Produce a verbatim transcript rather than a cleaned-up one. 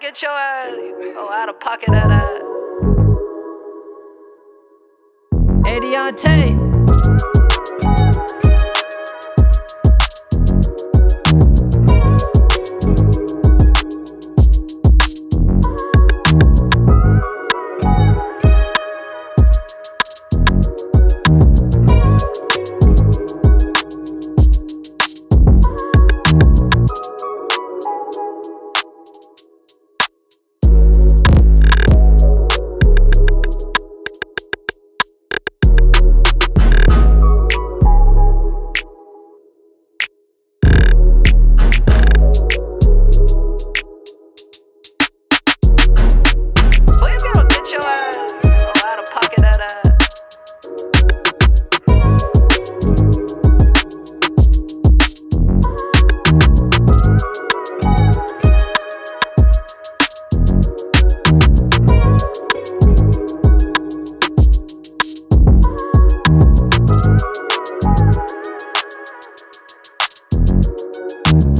get your ass, oh, out of pocket at that. Hey, D'Ante. We'll be right back.